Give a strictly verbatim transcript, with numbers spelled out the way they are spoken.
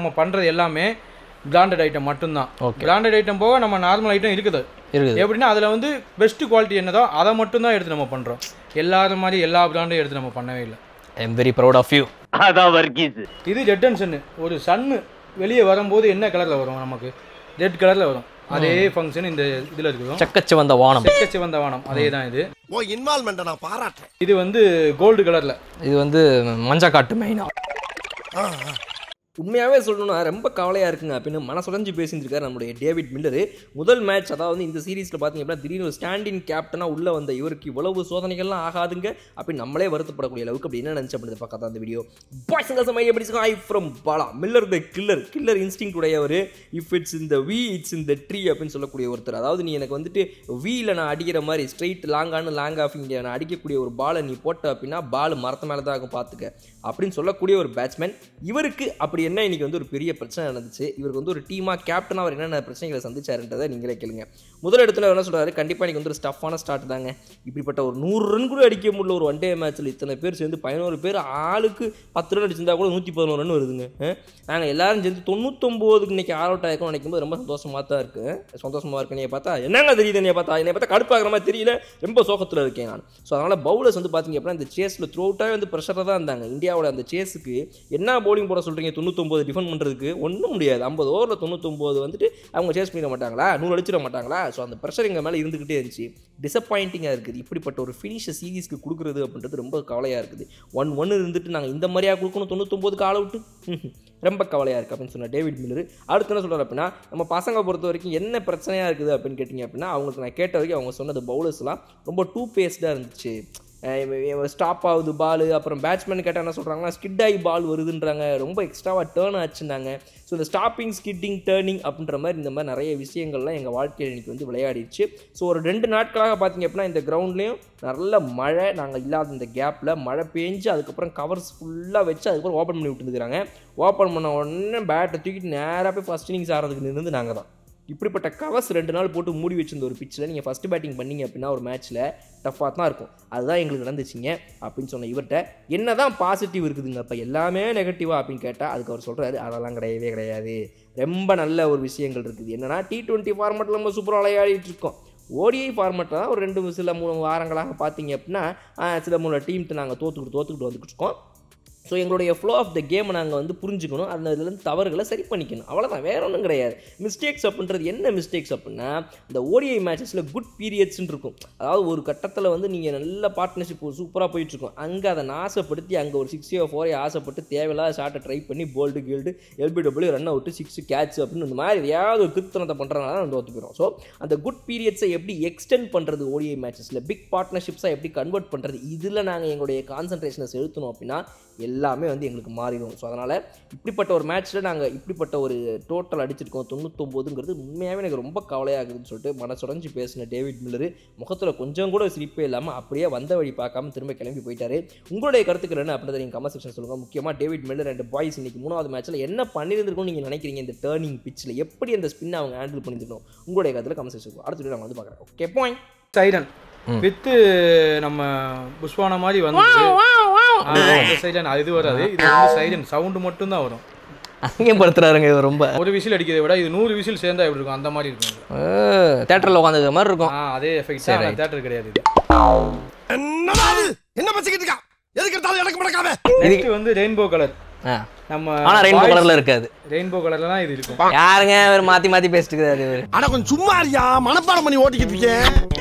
நம்ம பண்றது எல்லாமே பிராண்டட் ஐட்டம் மட்டும் தான். பிராண்டட் ஐட்டம் போக நம்ம நார்மல் ஐட்டம் இருக்குது. எப்படின்னா அதில் வந்து பெஸ்ட் குவாலிட்டி என்னதோ அதை மட்டும் தான் எடுத்து நம்ம பண்ணுறோம். எல்லாத மாதிரி எல்லா பிராண்டும் எடுத்து நம்ம பண்ணவே இல்லை. I am very proud of you. அதான் வர்க்கீஸ். இது ரெட் அண்ட் சன்னு. ஒரு சன்னு வெளியே வரும்போது என்ன கலரில் வரும்? நமக்கு ரெட் கலரில் வரும். அதே ஃபங்க்ஷன் இந்த இதுல இருக்கு. சக்கச்சி வந்த வானம், சக்கச்சி வந்த வானம் அதே தான் இது. ஓ இன்வால்வ்மென்ட் நான் பாராட்டேன். இது வந்து கோல்ட் கலர்ல, இது வந்து மஞ்ச காட்டு மைனா. உண்மையாகவே சொல்லணும்னா ரொம்ப கவலையாக இருக்குங்க அப்படின்னு மனசுடைஞ்சு பேசியிருக்காரு நம்மளுடைய டேவிட் மில்லர். முதல் மேட்ச், அதாவது இந்த சீரீஸில் பார்த்தீங்க அப்படின்னா திடீர்னு ஒரு ஸ்டாண்டின் கேப்டனாக உள்ளே வந்த இவருக்கு இவ்வளவு சோதனைகள்லாம் ஆகாதுங்க அப்படின்னு நம்மளே வருத்தப்படக்கூடிய அளவுக்கு அப்படி என்ன நினச்சி அப்படின்றத பார்க்காத அந்த வீடியோ. பாய்ஸ் அண்ட் ஐடியா பிடிச்சிக்கோ. I from Bala. Miller the killer, killer instinct உடையவர். இஃப் இட்ஸ் இந்த வி இட்ஸ் இந்த ட்ரீ அப்படின்னு சொல்லக்கூடிய ஒருத்தர். அதாவது நீ எனக்கு வந்துட்டு வீல நான் அடிக்கிற மாதிரி ஸ்ட்ரைட் லாங்கானு லாங் ஆஃப் இங்கே நான் அடிக்கக்கூடிய ஒரு பாலை நீ போட்ட அப்படின்னா பால் மரத்து மேலே தான் ஆகும் பார்த்துக்க அப்படின்னு சொல்லக்கூடிய ஒரு பேட்ஸ்மேன். இவருக்கு அப்படி என்ன இன்றைக்கி வந்து ஒரு பெரிய பிரச்சனை நடந்துச்சு. இவருக்கு வந்து ஒரு டீமாக கேப்டனாக அவர் என்னென்ன பிரச்சனைகளை சந்திச்சாருன்றதை நீங்களே கேளுங்க. முதல் இடத்துல என்ன சொல்கிறாரு, கண்டிப்பாக இன்றைக்கி வந்து ஒரு ஸ்டஃபான ஸ்டார்ட் தாங்க. இப்படிப்பட்ட ஒரு நூறு ரன் கூட அடிக்க முடியல ஒரு ஒன் டே மேட்ச்சில். இத்தனை பேர் சேர்ந்து பதினோரு பேர் ஆளுக்கு பத்து ரன் அடிச்சிருந்தா கூட நூற்றி பதினோரு ரன் வருதுங்க. நாங்கள் எல்லோரும் சேர்ந்து தொண்ணூத்தொம்போதுக்கு இன்றைக்கி ஆல் அவுட் ஆகிருக்கோம் நினைக்கும் போது ரொம்ப சந்தோஷமாக தான் இருக்குது. சந்தோஷமாக இருக்கு. என்னையை பார்த்தா என்னங்க தெரியுது, என்னையை பார்த்தா என்னை பார்த்தா கடுப்பாகிற மாதிரி தெரியல, ரொம்ப சோகத்தில் இருக்கேன் நான். ஸோ அதனால் பவுலர்ஸ் வந்து பார்த்தீங்க அப்படின்னா இந்த சேஸில் த்ரூ அவுட்டாகவே வந்து ப்ரெஷராக தான் இருந்தாங்க. இந்தியாவோட அந்த சேஸுக்கு என்ன பவுலிங் போட சொல்கிறீங்க, தொண்ணூத்தொம்பது டிஃபெண்ட் பண்ணுறதுக்கு ஒன்றும் முடியாது. ஐம்பது ஓவரில் தொண்ணூத்தொம்பது வந்துட்டு அவங்க சேஸ் பண்ணிட மாட்டாங்களா, நூறு அடிச்சிட மாட்டாங்களா? ஸோ அந்த ப்ரெஷர் எங்கள் மேலே இருந்துக்கிட்டே இருந்துச்சு. டிசப்பாயிண்டிங்காக இருக்குது. இப்படிப்பட்ட ஒரு ஃபினிஷை சீரீஸ்க்கு கொடுக்குறது அப்படின்றது ரொம்ப கவலையாக இருக்குது. ஒன் ஒன்று இருந்துட்டு நாங்கள் இந்த மாதிரியாக கொடுக்கணும் தொண்ணூத்தொம்பதுக்கு ஆல் அவுட்டு, ரொம்ப கவலையாக இருக்குது அப்படின்னு சொன்ன டேவிட் மில்லர். அடுத்து என்ன சொல்கிறார் அப்படின்னா, நம்ம பசங்க பொறுத்த வரைக்கும் என்ன பிரச்சனையாக இருக்குது அப்படின்னு கேட்டிங்க அப்படின்னா அவங்களுக்கு நான் கேட்ட வரைக்கும் அவங்க சொன்னது பவுலர்ஸ்லாம் ரொம்ப டூ பேஸ்டாக இருந்துச்சு. ஸ்டாப் ஆகுது பால். அப்புறம் பேட்ஸ்மேன் கேட்டால் என்ன சொல்கிறாங்கன்னா ஸ்கிட் ஆகி பால் வருதுன்றாங்க, ரொம்ப எக்ஸ்ட்ராவாக டேர்ன் ஆச்சுன்னாங்க. ஸோ இந்த ஸ்டாப்பிங், ஸ்கிட்டிங், டேர்னிங் அப்படின்ற மாதிரி இந்த மாதிரி நிறைய விஷயங்கள்லாம் எங்கள் வாழ்க்கையில் இன்றைக்கி வந்து விளையாடிடுச்சு. ஸோ ஒரு ரெண்டு நாட்களாக பார்த்திங்க அப்படின்னா இந்த கிரவுண்ட்லேயும் நல்ல மழை, நாங்கள் இல்லாத இந்த கேப்பில் மழை பேஞ்சு அதுக்கப்புறம் கவர்ஸ் ஃபுல்லாக வச்சு அதுக்கப்புறம் ஓப்பன் பண்ணி விட்டுருக்குறாங்க. ஓப்பன் பண்ண உடனே பேட்டை தூக்கிட்டு நேராக போய் ஃபஸ்ட் இன்னிங்ஸ் ஆடுறதுக்கு நின்று நாங்கள் தான் இப்படிப்பட்ட கவர்ஸ் ரெண்டு நாள் போட்டு மூடி வச்சிருந்த ஒரு பிச்சில் நீங்கள் ஃபஸ்ட்டு பேட்டிங் பண்ணிங்க அப்படின்னா ஒரு மேட்ச்சில் டஃப்பாக தான் இருக்கும். அதுதான் எங்களுக்கு நடந்துச்சுங்க அப்படின்னு சொன்ன இவர்கிட்ட என்ன தான் பாசிட்டிவ் இருக்குதுங்க இப்போ எல்லாமே நெகட்டிவாக அப்படின்னு கேட்டால் அதுக்கு அவர் சொல்கிறாரு, அதெல்லாம் கிடையவே கிடையாது, ரொம்ப நல்ல ஒரு விஷயங்கள் இருக்குது. என்னென்னா டி டுவெண்ட்டி ஃபார்மெட்டில் நம்ம சூப்பராக விளையாடிட்டு இருக்கோம். ஓடிஐ ஃபார்மெட்டில் தான் ஒரு ரெண்டு சில மூணு வாரங்களாக பார்த்தீங்க அப்படின்னா சில மூணு டீம்கிட்ட நாங்கள் தோற்றுக்கிட்டு தோற்றுக்கிட்டு வந்துக்கிட்டு இருக்கோம். ஸோ எங்களுடைய ஃப்ளோ ஆஃப் த கேமை நாங்கள் வந்து புரிஞ்சுக்கணும், அந்த இதுலேருந்து தவறுகளை சரி பண்ணிக்கணும், அவ்வளோதான், வேற ஒன்றும் கிடையாது. மிஸ்டேக்ஸ் அப்படின்றது என்ன மிஸ்டேக்ஸ் அப்படின்னா இந்த ஓடிஐ மேட்சஸில் குட் பீரியட்ஸ்ன்னு இருக்கும். அதாவது ஒரு கட்டத்தில் வந்து நீங்கள் நல்ல பார்ட்னர்ஷிப் சூப்பராக போயிட்டுருக்கோம், அங்கே அதை ஆசைப்படுத்தி அங்கே ஒரு சிக்ஸையோ ஃபோரையோ ஆசைப்பட்டு தேவையில்லாத ஷார்ட்டை ட்ரை பண்ணி போல்டு கீல்டு L B W run out six catch அப்படின்னு இந்த மாதிரி ஏதாவது ஒரு திருத்தனத்தை பண்ணுறதுனால தான் தோற்று போயிடும். ஸோ அந்த குட் பீரியட்ஸை எப்படி எக்ஸ்டெண்ட் பண்ணுறது, ஓடிஐ மேட்சஸில் பிக் பார்ட்னர்ஷிப்ஸாக எப்படி கன்வெர்ட் பண்ணுறது, இதில் நாங்கள் எங்களுடைய கான்சன்ட்ரேஷனை செலுத்தணும் அப்படின்னா எல்லாமே வந்து எங்களுக்கு மாறிடும். ஸோ அதனால் இப்படிப்பட்ட ஒரு மேட்ச்சில் நாங்கள் இப்படிப்பட்ட ஒரு டோட்டல் அடிச்சிருக்கோம் தொண்ணூத்தொம்போதுங்கிறது உண்மையாகவே எனக்கு ரொம்ப கவலையாகுதுன்னு சொல்லிட்டு மனசுடைஞ்சு பேசின டேவிட் மில்லர் முகத்தில் கொஞ்சம் கூட சிரிப்பே இல்லாமல் அப்படியே வந்த வழி பார்க்காம திரும்ப கிளம்பி போயிட்டார். உங்களுடைய கருத்துக்கள் என்ன அப்படின்றத நீங்கள் கமெண்ட் செக்ஷன் சொல்லுங்கள். முக்கியமாக டேவிட் மில்லர் அண்ட் பாய்ஸ் இன்றைக்கி மூணாவது மேட்ச்சில் என்ன பண்ணியிருந்திருக்கும்னு நீங்கள் நினைக்கிறீங்க, இந்த டேர்னிங் பிச்சில் எப்படி அந்த ஸ்பின்னை அவங்க ஹேண்டில் பண்ணியிருக்கணும், உங்களுடைய கருத்தில் கமெண்ட் செக்ஷன் அடுத்த வீடியோ நாங்கள் வந்து பார்க்குறோம். Okay bye. சைரன் வித்து நம்ம புஷ்வான மாதிரி வந்து இது வராது, இது வந்து சைலன் சவுண்டு மட்டும் தான் வரும். அங்கேப்படுத்துறாருங்க. இது ரொம்ப ஒரு விசில் அடிக்கிறத விட இது நூறு விசில் சேர்ந்தா எப்படி இருக்கும், அந்த மாதிரி இருக்கும். தியேட்டர்ல உட்காந்துக்கிற மாதிரி இருக்கும். அதே எஃபெக்ட் தான். தியேட்டர் கிடையாது. என்ன பச்சிக்கிட்டு இருக்கா, எதுக்கு எடுத்தாலும் எனக்கு மடக்காவே. இது வந்து ரெயின்போ கலர். நம்ம ஆனா ரெயின்போ கலர்ல இருக்காது, ரெயின்போ கலர்ல தான் இது இருக்கும். யாருங்க இவர் மாத்தி மாத்தி பேசிட்டு இருக்காரு. அட கொஞ்சம் சும்மா இருயா, மனப்பாடம் பண்ணி ஓட்டிக்கிட்டு இருக்கேன்.